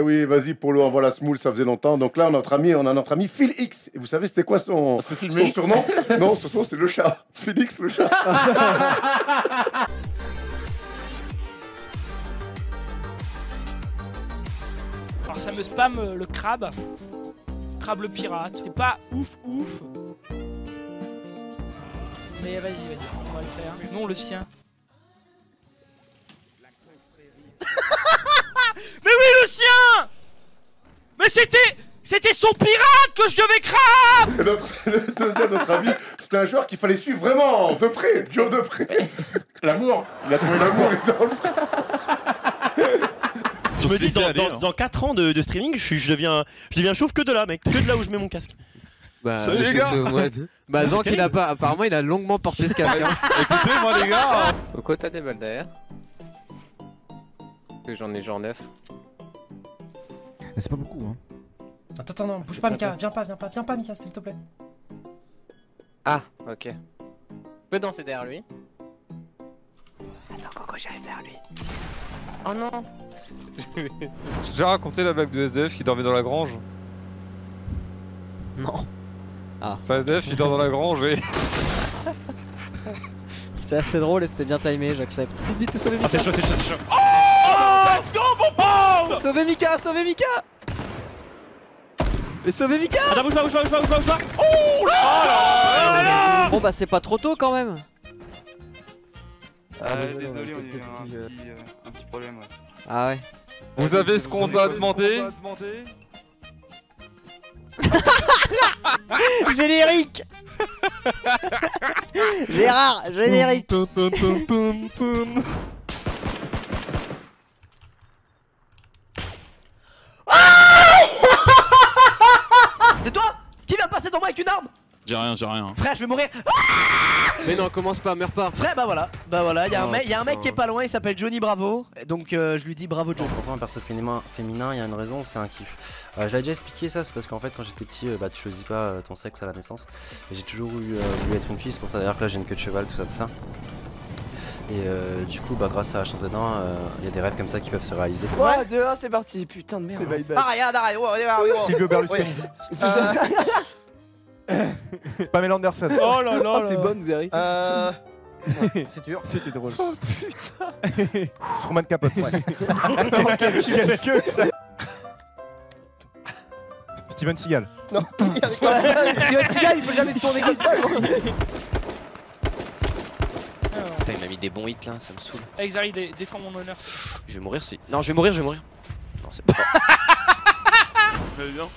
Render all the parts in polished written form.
Oui, vas-y, Polo, envoie la smoule, ça faisait longtemps. Donc là, on a notre ami Phil X. Et vous savez, c'était quoi son surnom? Non, son surnom, c'est le chat. Phil X, le chat. Alors, ça me spamme le crabe. Crabe le pirate. C'est pas ouf. Mais vas-y, on va le faire. Non, le sien. Mais oui, le sien! Mais c'était son pirate que je devais crabe! Le deuxième, notre ami, c'était un joueur qu'il fallait suivre vraiment de près, Joe de près. L'amour, il a trouvé l'amour et dans le Je me dis, dans 4 ans de streaming, je deviens chauve que de là, mec. Que de là où je mets mon casque. Bah, salut les gars! Bah, Zank, il a pas. Apparemment, il a longuement porté ce casque. Écoutez, moi, les gars! Pourquoi t'as des balles derrière? J'en ai genre 9. C'est pas beaucoup hein. Attends non, bouge pas Mika, viens pas Mika s'il te plaît. Ah ok. On peut danser derrière lui. Attends Coco, j'arrive derrière lui. Oh non. J'ai déjà raconté la blague de SDF qui dormait dans la grange. Non. Ah. C'est un SDF qui dort dans la grange et... C'est assez drôle et c'était bien timé, j'accepte. Vite, sauver Mika. Ah, c'est chaud. Sauvez Mika! Mais sauvez Mika! Attends, bouge pas! Oh là! Bon bah c'est pas trop tôt quand même. Désolé, on a eu un petit problème. Ouais. Ah ouais. Vous avez ce qu'on t'a demandé? Générique! Gérard, générique! C'est toi qui vient passer dans moi avec une arme? J'ai rien. Frère, je vais mourir. Mais non, commence pas, meurs pas. Frère, bah voilà, y'a un mec qui est pas loin, il s'appelle Johnny Bravo. Donc je lui dis bravo Johnny. Pourquoi un perso féminin, y'a une raison, c'est un kiff. Je l'ai déjà expliqué ça, c'est parce qu'en fait quand j'étais petit, tu choisis pas ton sexe à la naissance. Et j'ai toujours voulu être une fille, c'est pour ça d'ailleurs que là j'ai une queue de cheval, tout ça. Et du coup, grâce à H1Z1, il y a des rêves comme ça qui peuvent se réaliser. 3, 2, 1, c'est parti. Putain de merde. C'est bye bye. Arrête. Silvio Berlusconi. Pamela Anderson. Oh là là. T'es bonne, Xari. C'est dur. C'était drôle. Oh putain. Truman Capote. Quelle queue ça. Steven Seagal. Non. Steven Seagal, il peut jamais se tourner comme ça. Putain, il m'a mis des bons hits là, ça me saoule. Hey Xari, défends mon honneur. Je vais mourir si. Non, je vais mourir. Non, c'est pas. Vous allez bien?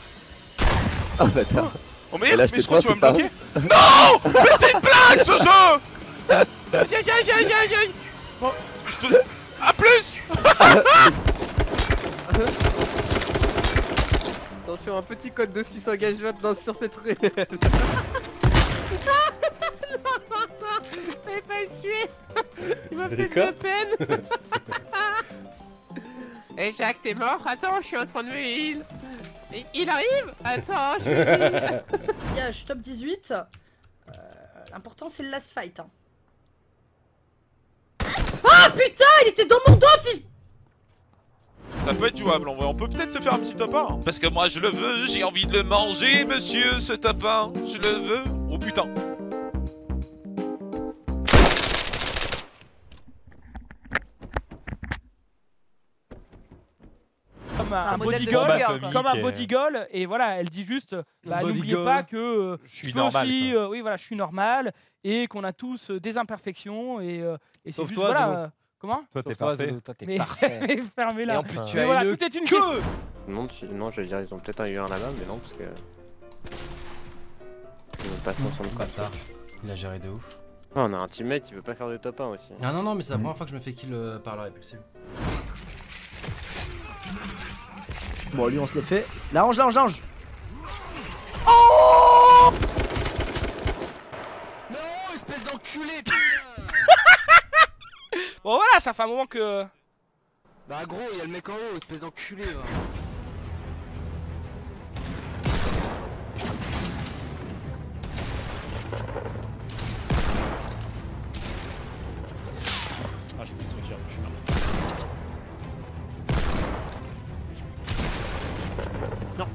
Oh bâtard. Oh merde, mais je crois que tu vas me bloquer. Non, mais c'est une blague ce jeu. Aïe. Bon, je te. A plus. Attention, un petit code de ce qui s'engage maintenant sur cette ruelle. Fais pas le tuer. Il m'a fait de la peine. Hey Jacques, t'es mort? Attends, je suis en train de me heal. Il arrive? Attends, je suis top 18. L'important c'est le last fight. Hein. Ah putain, il était dans mon dos, fils. Ça peut être jouable en vrai, on peut peut-être se faire un petit top 1. Parce que moi je le veux, j'ai envie de le manger monsieur ce top 1. Je le veux, oh putain. Un body goal, comme un body goal, et voilà, elle dit juste, n'oubliez pas que je suis normal, aussi, oui, voilà, je suis normal, et qu'on a tous des imperfections, et c'est juste, toi, voilà, comment? Toi, t'es parfait. Mais fermez-la. Mais voilà, tout est une queue. Non, je veux dire, ils ont peut-être eu un là-bas, mais non, parce que... Ils vont passer ensemble comme ça. Il a géré de ouf. On a un teammate qui veut pas faire de top 1 aussi. Non, mais c'est la première fois que je me fais kill par la répulsive. Bon, lui, on se le fait. La hange. Oh non, espèce d'enculé. Bon, voilà, ça fait un moment que... Bah, gros, il y a le mec en haut, espèce d'enculé. Ah, j'ai plus de structure, je suis merde. Non.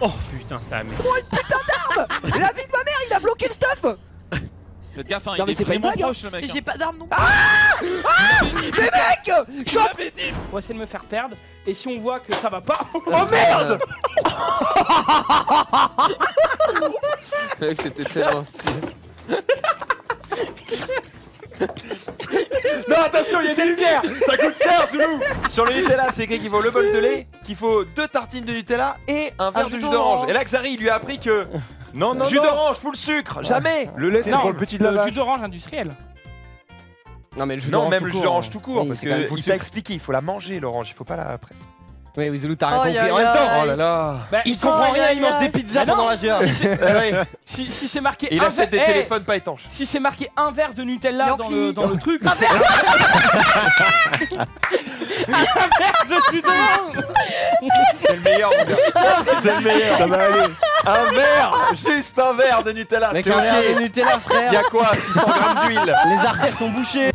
Oh putain, ça a mis. Oh, une putain d'arme. La vie de ma mère, il a bloqué le stuff. Faites gaffe, hein, non, il est vraiment proche le mec. J'ai pas d'arme non plus. Ah mais mec, j'avais dit. On va essayer de me faire perdre. Et si on voit que ça va pas. Oh merde. Mec, c'était tellement non, attention, il y a des lumières. Ça coûte cher, Zoulou. Sur le Nutella, c'est écrit qu'il faut le bol de lait, qu'il faut 2 tartines de Nutella et un verre de jus d'orange. Et là, Xari, il lui a appris que non, non, jus d'orange, full sucre, jamais. Le lait, c'est pour le petit de la jus d'orange industriel. Non, mais le jus d'orange. Non, même le jus d'orange tout court, parce qu'il t'a expliqué, il faut la manger, l'orange, il faut pas la presser. Oui, Zoulou, t'as rien compris. En même temps, oh là là. Il comprend rien, il mange des pizzas pendant la GA. Si c'est marqué un verre. Il achète des téléphones pas étanches. Si c'est marqué un verre de Nutella dans le truc. Un verre de jus d'orange. C'est le meilleur, mon gars. C'est le meilleur. Ça va aller. Un verre, juste un verre de Nutella. C'est un verre de Nutella, frère. Y'a quoi, 600 grammes d'huile. Les artères sont bouchées.